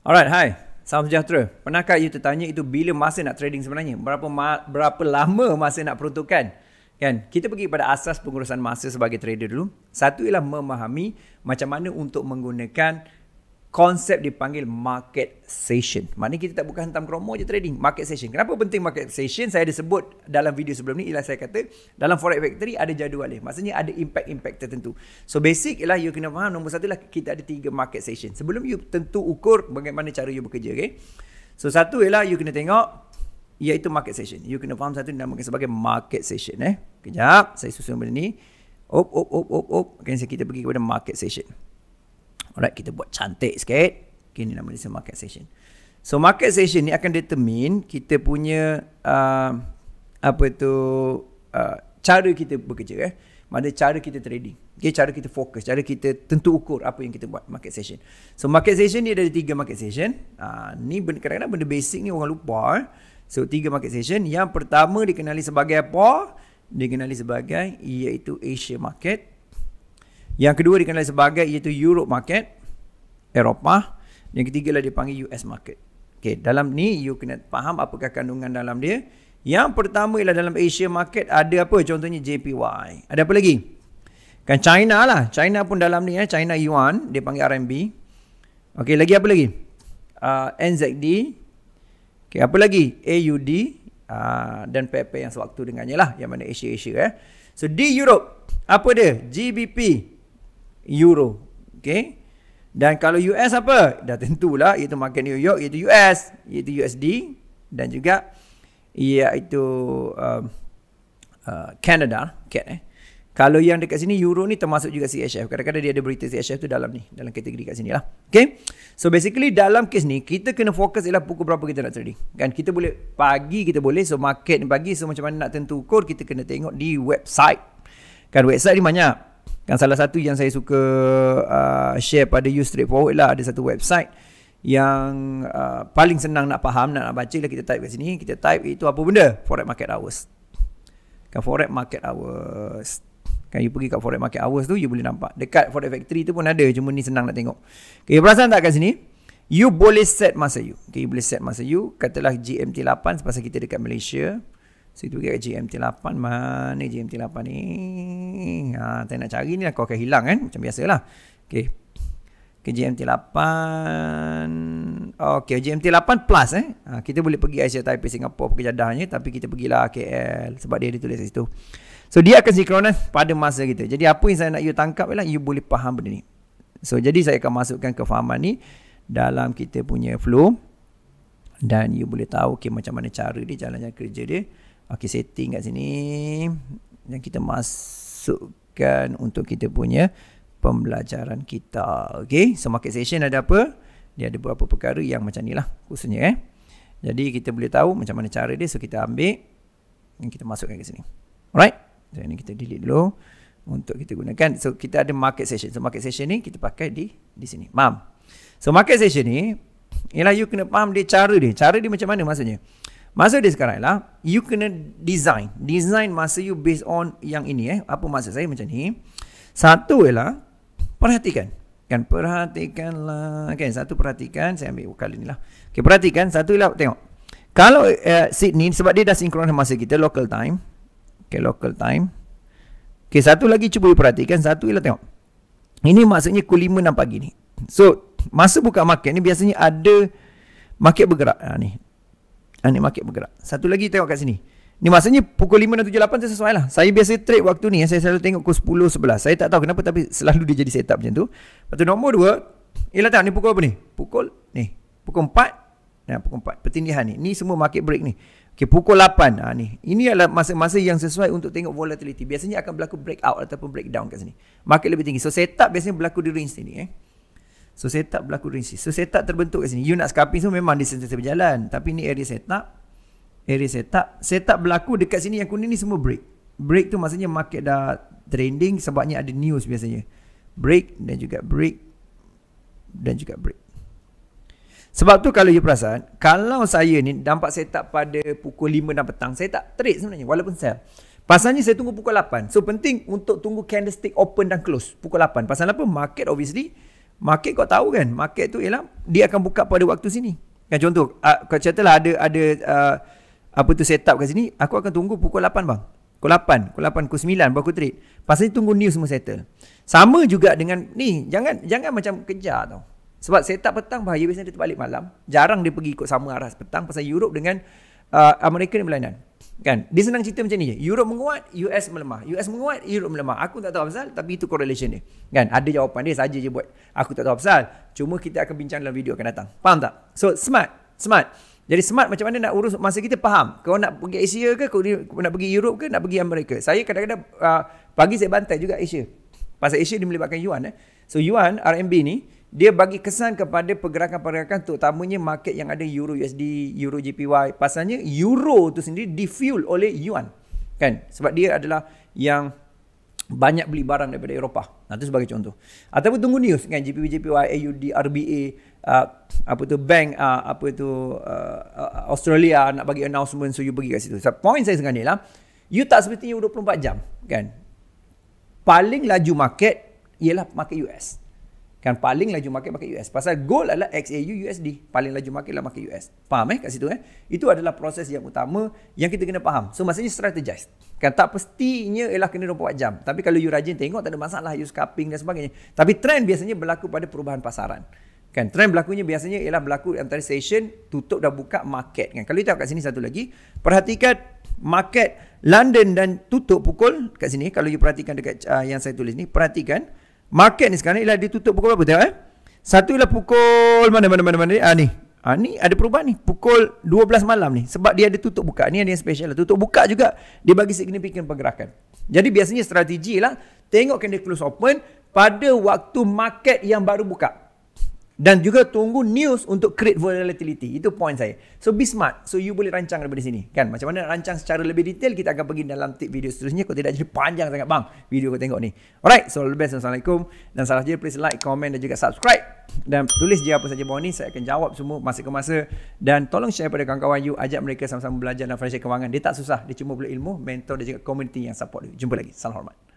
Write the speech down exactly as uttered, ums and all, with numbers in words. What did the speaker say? Alright, hi. Salam sejahtera. Pernahkah you tertanya itu bila masa nak trading sebenarnya? Berapa berapa lama masa nak peruntukan? Kan? Kita pergi pada asas pengurusan masa sebagai trader dulu. Satu ialah memahami macam mana untuk menggunakan konsep dipanggil market session. Maknanya kita tak bukan hantam kromo je trading. Market session. Kenapa penting market session? Saya ada sebut dalam video sebelum ni ialah saya kata dalam Forex Factory ada jadual dia. Maksudnya ada impact-impact tertentu. So basic ialah you kena faham nombor satu ialah kita ada tiga market session. Sebelum you tentu ukur bagaimana cara you bekerja. Okay? So satu ialah you kena tengok iaitu market session. You kena faham satu dinamakan sebagai market session. Eh? Kejap. Saya susun benda ni. Op, op, op, op, op. Okay, kita pergi kepada market session. Alright, kita buat cantik sikit. Okay, ni nama dia market session. So, market session ni akan determine kita punya uh, apa tu uh, cara kita bekerja. Eh. Maksudnya cara kita trading. Okay, cara kita fokus. Cara kita tentu ukur apa yang kita buat. Market session. So, market session ni ada tiga market session. Uh, ni kadang-kadang benda basic ni orang lupa. Eh. So, tiga market session. Yang pertama dikenali sebagai apa? Dikenali sebagai iaitu Asia market. Yang kedua dikenali sebagai iaitu Europe market, Eropah. Yang ketiga lah dipanggil U S market. Okay, dalam ni you kena faham apakah kandungan dalam dia. Yang pertama ialah dalam Asia market ada apa? Contohnya J P Y. Ada apa lagi? Kan China lah. China pun dalam ni. Eh. China Yuan. Dia panggil R M B. Okay, lagi apa lagi? Uh, N Z D. Okay, apa lagi? A U D. Uh, dan pair-pair yang sewaktu dengannya lah. Yang mana Asia-Asia. Eh. So, di Europe. Apa dia? G B P. Euro. Okay. Dan kalau U S apa? Dah tentulah iaitu market New York iaitu U S. Iaitu U S D. Dan juga iaitu uh, uh, Canada. Okay, eh. Kalau yang dekat sini Euro ni termasuk juga C H F. Kadang-kadang dia ada berita C H F tu dalam ni. Dalam kategori kat sini lah. Okay. So basically dalam kes ni kita kena fokus ialah pukul berapa kita nak trading. Kan kita boleh pagi kita boleh. So market ni pagi. So macam mana nak tentu ukur kita kena tengok di website. Kan website ni banyak. Kan salah satu yang saya suka uh, share pada you straightforward lah. Ada satu website yang uh, paling senang nak faham, nak, nak baca lah. Kita type kat sini. Kita type itu apa benda? Forex Market Hours. Kan Forex Market Hours. Kan you pergi kat Forex Market Hours tu, you boleh nampak. Dekat Forex Factory tu pun ada. Cuma ni senang nak tengok. Okay, you perasan tak kat sini? You boleh set masa you. Okay, you boleh set masa you. Katalah G M T lapan sepasal kita dekat Malaysia. So, kita pergi kat G M T lapan. Mana G M T lapan ni? Ha, tak nak cari ni lah. Kau akan hilang kan? Macam biasalah. Okay. Okay, G M T lapan. Okay, G M T lapan plus eh. Ha, kita boleh pergi Asia, Taipei, Singapura pergi jadahnya. Tapi kita pergilah K L. Sebab dia ada tulis kat situ. So, dia akan sinkronis pada masa kita. Jadi, apa yang saya nak you tangkap ialah you boleh faham benda ni. So, jadi saya akan masukkan kefahaman ni dalam kita punya flow. Dan you boleh tahu okay, macam mana cara dia, jalan-jalan kerja dia. Okey, setting kat sini dan kita masukkan untuk kita punya pembelajaran kita. Okey, so market session ada apa? Dia ada beberapa perkara yang macam ni lah khususnya eh. Jadi kita boleh tahu macam mana cara dia. So kita ambil dan kita masukkan ke sini. Alright. So ini kita delete dulu untuk kita gunakan. So kita ada market session. So market session ni kita pakai di di sini. Faham? So market session ni ialah you kena faham dia cara dia. Cara dia macam mana maksudnya? Masa dia sekarang ialah you kena design. Design masa you based on yang ini eh. Apa maksud saya macam ni? Satu ialah perhatikan. Kan perhatikanlah. Kan satu perhatikan. Saya ambil kali ni lah. Okay, perhatikan. Satu ialah tengok. Kalau uh, Sydney sebab dia dah sinkron masa kita local time. Okay, local time. Okay, satu lagi cuba you perhatikan. Satu ialah tengok. Ini maksudnya pukul lima enam pagi ni. So masa buka market ni biasanya ada market bergerak. Ha, ni. Ha, ni market bergerak. Satu lagi tengok kat sini. Ni maksudnya pukul lima enam tujuh lapan tu sesuai lah. Saya biasa trade waktu ni. Saya selalu tengok pukul sepuluh sebelas. Saya tak tahu kenapa tapi selalu dia jadi setup macam tu. Lepas tu nombor dua. Ialah tengok ni pukul apa ni? Pukul ni. Pukul empat. Nah, pukul empat. Pertindihan ni. Ni semua market break ni. Okay, pukul lapan. Ha, ni. Ini adalah masa-masa yang sesuai untuk tengok volatility. Biasanya akan berlaku breakout ataupun breakdown kat sini. Market lebih tinggi. So setup biasanya berlaku di range ni eh. So setup berlaku di sini. So setup terbentuk kat sini. You nak scalping so memang dia sentiasa berjalan. Tapi ni area setup. Area setup. Setup berlaku dekat sini yang kuning ni semua break. Break tu maksudnya market dah trending sebabnya ada news biasanya. Break dan juga break. Dan juga break. Sebab tu kalau you perasan, kalau saya ni nampak setup pada pukul lima enam petang, saya tak trade sebenarnya walaupun sell. Pasalnya saya tunggu pukul lapan. So penting untuk tunggu candlestick open dan close. Pukul lapan. Pasal apa? Market obviously Market kau tahu kan, market tu ialah dia akan buka pada waktu sini. Kan contoh, kau catalah ada ada uh, apa tu set up kat sini, aku akan tunggu pukul lapan bang. Pukul lapan, pukul lapan, pukul sembilan baru aku trade. Pasal tunggu news semua settle. Sama juga dengan ni, jangan jangan macam kejar tau. Sebab set up petang bahaya, biasanya dia terbalik malam. Jarang dia pergi ikut sama arah petang pasal Europe dengan uh, Amerika ni berlainan. Kan? Dia senang cerita macam ni je. Europe menguat, U S melemah. U S menguat, Europe melemah. Aku tak tahu pasal, tapi itu correlation dia. Kan? Ada jawapan dia saja je buat. Aku tak tahu pasal. Cuma kita akan bincang dalam video akan datang. Faham tak? So, smart. Smart. Jadi smart macam mana nak urus masa kita faham. Kau nak pergi Asia ke, kau nak pergi Europe ke, nak pergi Amerika. Saya kadang-kadang uh, pagi saya bantai juga Asia. Pasal Asia dia melibatkan yuan. Eh. So yuan, R M B ni, dia bagi kesan kepada pergerakan-pergerakan terutamanya market yang ada Euro U S D, EURJPY. Pasalnya Euro tu sendiri difuel oleh yuan. Kan? Sebab dia adalah yang banyak beli barang daripada Eropah. Nah, itu sebagai contoh. Ataupun tunggu news kan, G B P J P Y, A U D, R B A, uh, apa tu bank uh, apa tu uh, uh, Australia nak bagi announcement, so you pergi kat situ. So, point saya sekarang ni lah, you tak seperti you dua puluh empat jam kan. Paling laju market ialah market U S. Kan paling laju market market U S. Pasal goal adalah X A U U S D. Paling laju market adalah market U S. Faham eh kat situ eh? Itu adalah proses yang utama yang kita kena faham. So maksudnya strategize. Kan tak pastinya ialah kena dua puluh empat jam. Tapi kalau you rajin tengok tak ada masalah, you scalping dan sebagainya. Tapi trend biasanya berlaku pada perubahan pasaran. Kan trend berlakunya biasanya ialah berlaku antara session tutup dan buka market kan. Kalau you tengok kat sini satu lagi, perhatikan market London dan tutup pukul kat sini. Kalau you perhatikan dekat uh, yang saya tulis ni, perhatikan market ni sekarang ialah dia tutup pukul berapa? Tengok eh. Satu ialah pukul mana mana mana mana ah ni. Ah ni ada perubahan ni. Pukul dua belas malam ni sebab dia ada tutup buka. Ni ada yang special lah. Tutup buka juga dia bagi signifikan pergerakan. Jadi biasanya strategi lah tengok candle close open pada waktu market yang baru buka. Dan juga tunggu news untuk create volatility. Itu point saya. So be smart. So you boleh rancang daripada sini. Kan macam mana nak rancang secara lebih detail, kita akan pergi dalam tip video seterusnya. Kalau tidak jadi panjang sangat bang video kau tengok ni. Alright. So all the best. Assalamualaikum. Dan salah je please like, comment dan juga subscribe. Dan tulis je apa saja bawah ni. Saya akan jawab semua masa ke masa. Dan tolong share pada kawan-kawan you. Ajak mereka sama-sama belajar dalam financial kewangan. Dia tak susah. Dia cuma perlu ilmu, mentor dan juga community yang support you. Jumpa lagi. Salam hormat.